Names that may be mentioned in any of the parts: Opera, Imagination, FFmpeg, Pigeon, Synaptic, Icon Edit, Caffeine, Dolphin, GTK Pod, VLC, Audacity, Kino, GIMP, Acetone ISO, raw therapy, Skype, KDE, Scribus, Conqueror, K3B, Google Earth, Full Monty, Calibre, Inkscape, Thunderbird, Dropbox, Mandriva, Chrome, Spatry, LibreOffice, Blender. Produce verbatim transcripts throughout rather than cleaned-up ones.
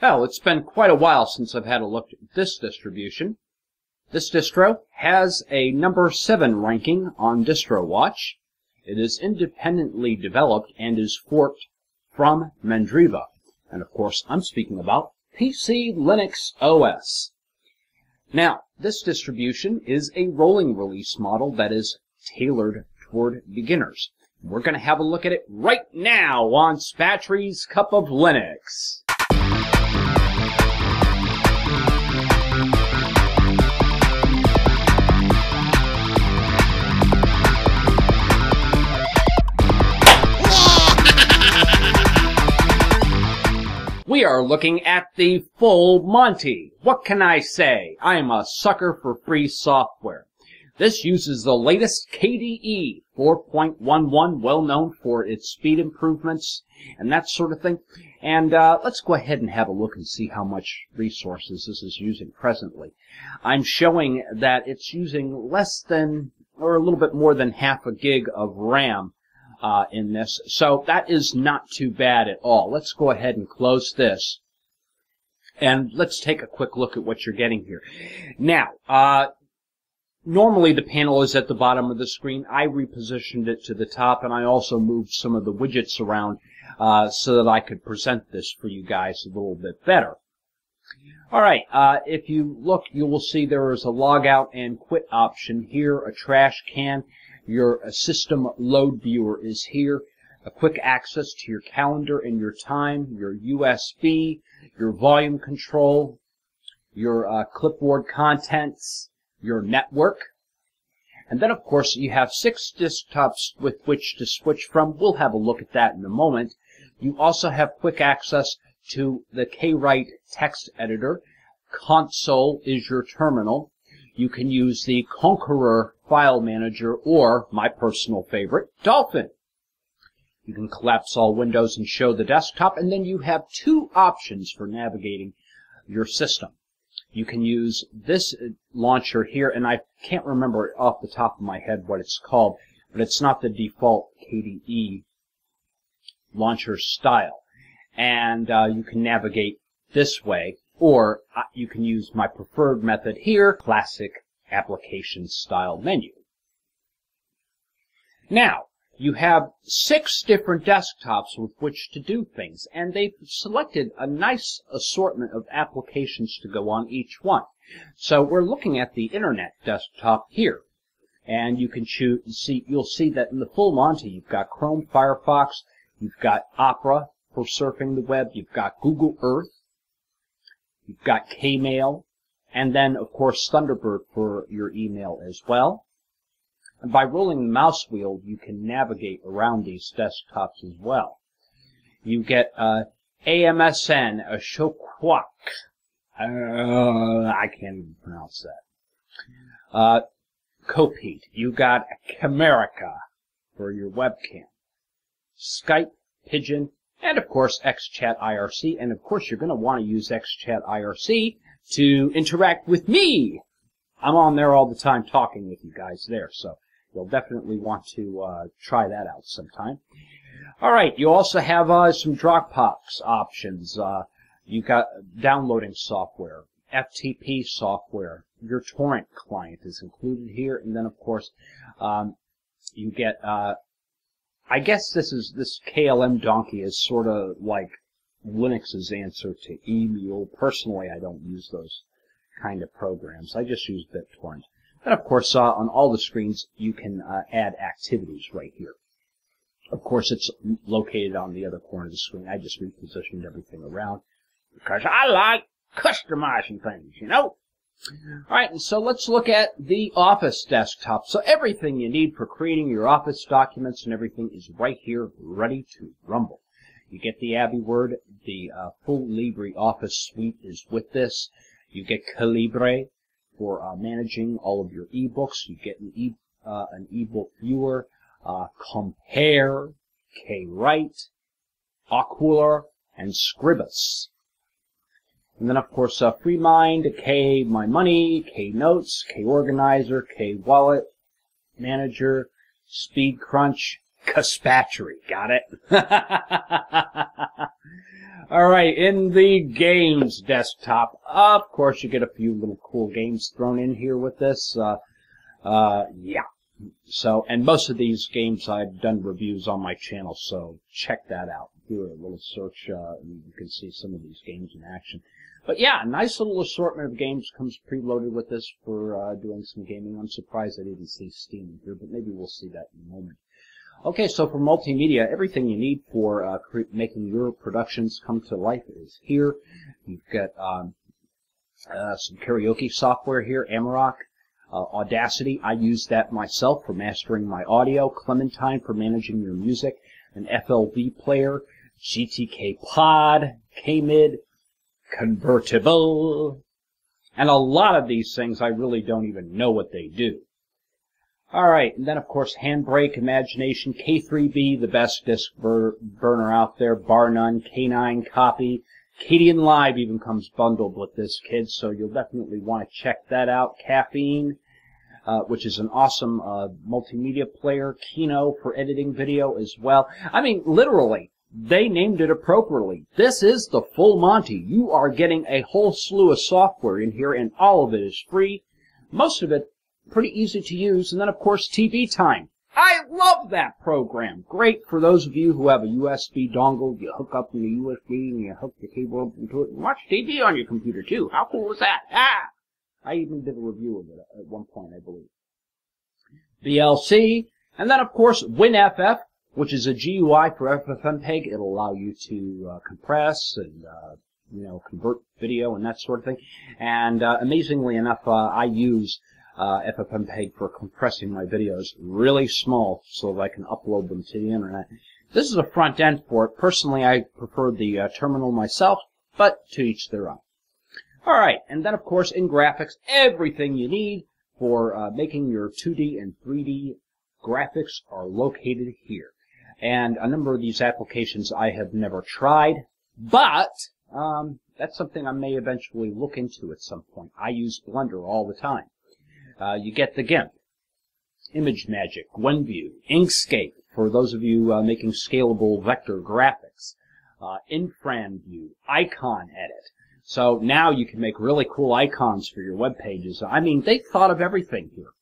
Hell, it's been quite a while since I've had a look at this distribution. This distro has a number seven ranking on DistroWatch. It is independently developed and is forked from Mandriva. And of course, I'm speaking about P C Linux O S. Now, this distribution is a rolling release model that is tailored toward beginners. We're going to have a look at it right now on Spatry's Cup of Linux. We are looking at the full Monty. What can I say? I am a sucker for free software. This uses the latest K D E four point one one, well known for its speed improvements and that sort of thing. And uh, let's go ahead and have a look and see how much resources this is using presently. I'm showing that it's using less than, or a little bit more than half a gig of RAM uh, in this. So that is not too bad at all. Let's go ahead and close this. And let's take a quick look at what you're getting here. Now, uh, normally the panel is at the bottom of the screen. I repositioned it to the top, and I also moved some of the widgets around uh, so that I could present this for you guys a little bit better. All right, uh, if you look, you will see there is a log out and quit option here, a trash can. Your uh, system load viewer is here, a quick access to your calendar and your time, your U S B, your volume control, your uh, clipboard contents, your network, and then of course you have six desktops with which to switch from. We'll have a look at that in a moment. You also have quick access to the KWrite text editor. Console is your terminal. You can use the Conqueror file manager or, my personal favorite, Dolphin. You can collapse all windows and show the desktop, and then you have two options for navigating your system. You can use this launcher here, and I can't remember off the top of my head what it's called, but it's not the default K D E launcher style. And uh, you can navigate this way, or uh, you can use my preferred method here, classic application style menu. Now, you have six different desktops with which to do things, and they've selected a nice assortment of applications to go on each one. So we're looking at the internet desktop here, and you can choose and see, you'll see that in the full Monty, you've got Chrome, Firefox, you've got Opera for surfing the web, you've got Google Earth, you've got Kmail, and then, of course, Thunderbird for your email as well. And by rolling the mouse wheel, you can navigate around these desktops as well. You get uh, A M S N, a Shokwak. Uh, I can't even pronounce that. Uh, Copete. You got a Chimerica for your webcam. Skype, Pigeon, and of course XChat I R C. And of course, you're going to want to use XChat I R C to interact with me. I'm on there all the time talking with you guys there, so you'll definitely want to uh, try that out sometime. All right, you also have uh, some Dropbox options. Uh, you've got downloading software, F T P software, your torrent client is included here, and then of course um, you get. Uh, I guess this is this K L M donkey is sort of like Linux's answer to Emule. Personally, I don't use those kind of programs. I just use BitTorrent. And of course, uh, on all the screens, you can uh, add activities right here. Of course, it's located on the other corner of the screen. I just repositioned everything around because I like customizing things, you know? All right, and so let's look at the Office desktop. So everything you need for creating your Office documents and everything is right here, ready to rumble. You get the Abbey Word. The uh, full LibreOffice suite is with this. You get Calibre for uh, managing all of your ebooks. You get an e uh, an ebook viewer, uh, Compare, KWrite, Ocular, and Scribus. And then of course, uh, FreeMind, KMyMoney, KNotes, KOrganizer, KWalletManager, SpeedCrunch, Spatry. Got it? All right, in the games desktop, of course, you get a few little cool games thrown in here with this. Uh, uh, yeah. So, and most of these games I've done reviews on my channel, so check that out. Do a little search, uh, and you can see some of these games in action. But yeah, nice little assortment of games comes preloaded with this for uh, doing some gaming. I'm surprised I didn't see Steam here, but maybe we'll see that in a moment. Okay, so for multimedia, everything you need for uh, making your productions come to life is here. You've got um, uh, some karaoke software here, Amarok, uh, Audacity. I use that myself for mastering my audio, Clementine for managing your music, an F L V player, G T K Pod, K M I D, Convertible, and a lot of these things I really don't even know what they do. All right, and then, of course, Handbrake, Imagination, K three B, the best disk bur burner out there, bar none, K nine, Copy. Kdean Live even comes bundled with this, kids, so you'll definitely want to check that out. Caffeine, uh, which is an awesome uh, multimedia player. Kino for editing video as well. I mean, literally, they named it appropriately. This is the full Monty. You are getting a whole slew of software in here, and all of it is free. Most of it pretty easy to use. And then, of course, T V Time. I love that program. Great for those of you who have a U S B dongle. You hook up your U S B and you hook the cable up into it and watch T V on your computer, too. How cool is that? Ah! I even did a review of it at one point, I believe. V L C. And then, of course, WinFF, which is a G U I for FFmpeg. It'll allow you to uh, compress and uh, you know, convert video and that sort of thing. And uh, amazingly enough, uh, I use Uh, FFmpeg for compressing my videos really small so that I can upload them to the internet. This is a front end for it. Personally, I prefer the uh, terminal myself, but to each their own. All right, and then, of course, in graphics, everything you need for uh, making your two D and three D graphics are located here. And a number of these applications I have never tried, but um, that's something I may eventually look into at some point. I use Blender all the time. Uh, you get the GIMP, Image Magic, OneView, Inkscape, for those of you uh, making scalable vector graphics, uh, InfranView, Icon Edit. So now you can make really cool icons for your web pages. I mean, they thought of everything here.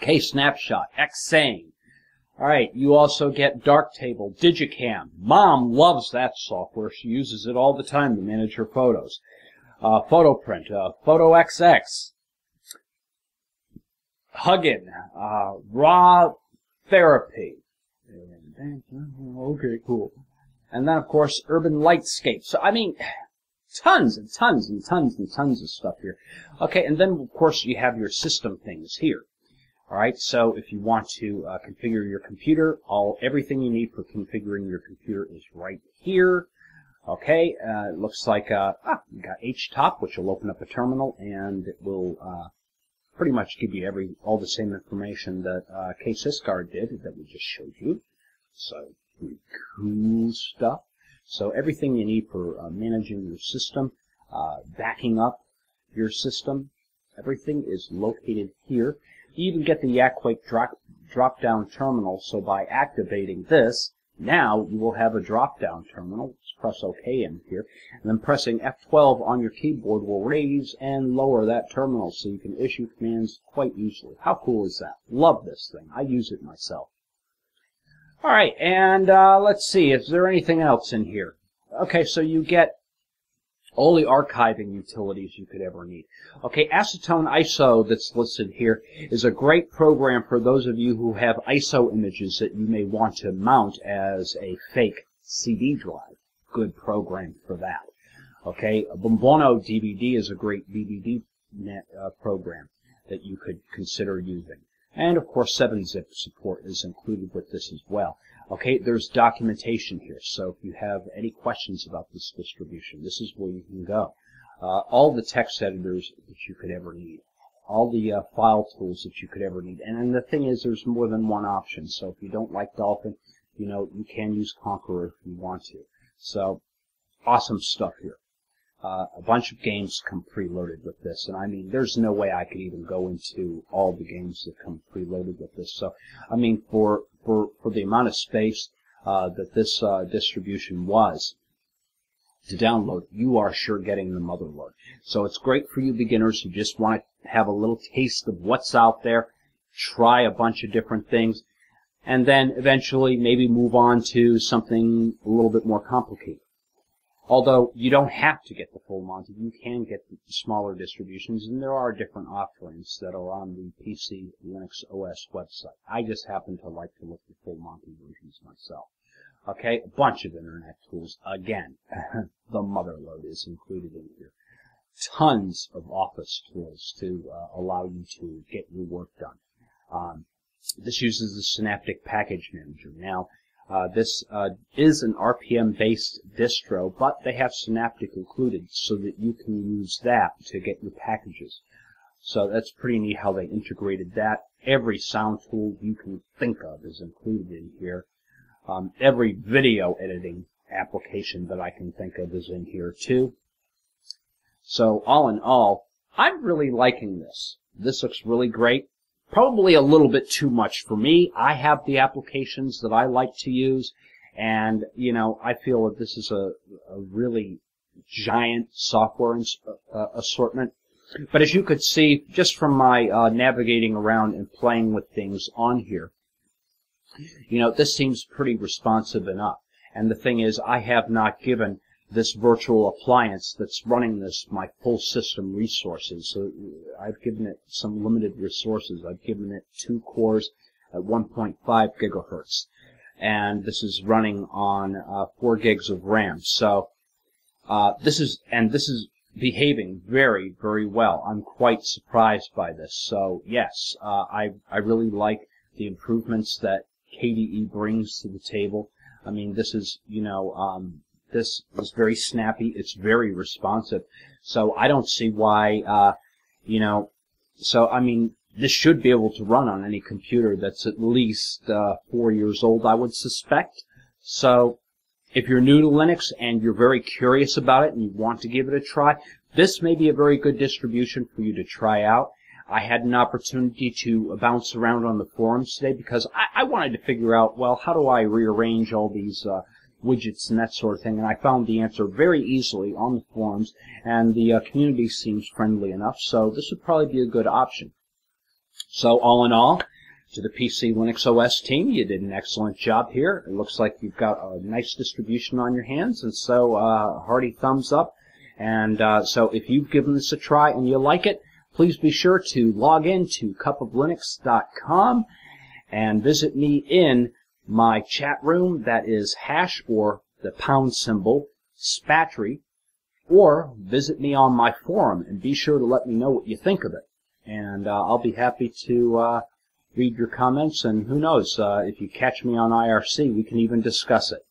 K-Snapshot, Xsane. All right, you also get Darktable, Digicam. Mom loves that software. She uses it all the time to manage her photos. Uh, PhotoPrint, uh, PhotoXX. Huggin, uh, Raw Therapy. Okay, cool. And then, of course, Urban Lightscape. So, I mean, tons and tons and tons and tons of stuff here. Okay, and then, of course, you have your system things here. All right, so if you want to uh, configure your computer, all everything you need for configuring your computer is right here. Okay, uh, it looks like uh, ah, you got H top, which will open up a terminal, and it will Uh, pretty much give you every all the same information that uh, K Syscard did that we just showed you. So pretty cool stuff. So everything you need for uh, managing your system, uh, backing up your system, everything is located here. You even get the YakWake drop drop-down terminal. So by activating this, now you will have a drop-down terminal. Let's press OK in here, and then pressing F twelve on your keyboard will raise and lower that terminal so you can issue commands quite easily. How cool is that? Love this thing. I use it myself. All right, and uh, let's see. Is there anything else in here? Okay, so you get all the archiving utilities you could ever need. Okay, Acetone I S O that's listed here is a great program for those of you who have I S O images that you may want to mount as a fake C D drive. Good program for that. Okay, Bombono D V D is a great D V D net, uh, program that you could consider using. And, of course, seven zip support is included with this as well. Okay, there's documentation here, so if you have any questions about this distribution, this is where you can go. Uh, all the text editors that you could ever need, all the uh, file tools that you could ever need. And, and the thing is, there's more than one option, so if you don't like Dolphin, you know, you can use Conqueror if you want to. So, awesome stuff here. Uh, a bunch of games come preloaded with this, and I mean, there's no way I could even go into all the games that come preloaded with this. So, I mean, for for, for the amount of space uh, that this uh, distribution was to download, you are sure getting the motherlode. So it's great for you beginners who just want to have a little taste of what's out there, try a bunch of different things, and then eventually maybe move on to something a little bit more complicated. Although you don't have to get the full Monty, you can get the smaller distributions, and there are different offerings that are on the P C Linux O S website. I just happen to like to look at the full Monty versions myself. Okay, a bunch of internet tools. Again, the motherlode is included in here. Tons of Office tools to uh, allow you to get your work done. Um, this uses the Synaptic Package Manager. Now, Uh, this uh, is an R P M-based distro, but they have Synaptic included so that you can use that to get your packages. So that's pretty neat how they integrated that. Every sound tool you can think of is included in here. Um, every video editing application that I can think of is in here too. So all in all, I'm really liking this. This looks really great. Probably a little bit too much for me. I have the applications that I like to use, and you know, I feel that this is a, a really giant software uh, assortment. But as you could see, just from my uh, navigating around and playing with things on here, you know, this seems pretty responsive enough. And the thing is, I have not given this virtual appliance that's running this my full system resources. So I've given it some limited resources. I've given it two cores at one point five gigahertz, and this is running on uh, four gigs of RAM. So uh, this is and this is behaving very, very well. I'm quite surprised by this. So yes, uh, I I really like the improvements that K D E brings to the table. I mean, this is you know. Um, This is very snappy. It's very responsive. So I don't see why, uh, you know, so, I mean, this should be able to run on any computer that's at least uh, four years old, I would suspect. So if you're new to Linux and you're very curious about it and you want to give it a try, this may be a very good distribution for you to try out. I had an opportunity to bounce around on the forums today because I, I wanted to figure out, well, how do I rearrange all these uh, widgets and that sort of thing, and I found the answer very easily on the forums, and the uh, community seems friendly enough, so this would probably be a good option. So all in all, to the P C Linux O S team, you did an excellent job here. It looks like you've got a nice distribution on your hands, and so uh, hearty thumbs up. And uh, so if you've given this a try and you like it, please be sure to log in to cup of linux dot com and visit me in my chat room. That is hash or the pound symbol Spatry, or visit me on my forum and be sure to let me know what you think of it, and uh, I'll be happy to uh, read your comments, and who knows, uh, if you catch me on I R C we can even discuss it.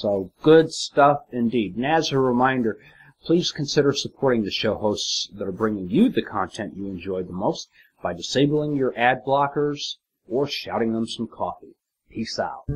So good stuff indeed. And as a reminder, please consider supporting the show hosts that are bringing you the content you enjoy the most by disabling your ad blockers or shouting them some coffee. Peace out.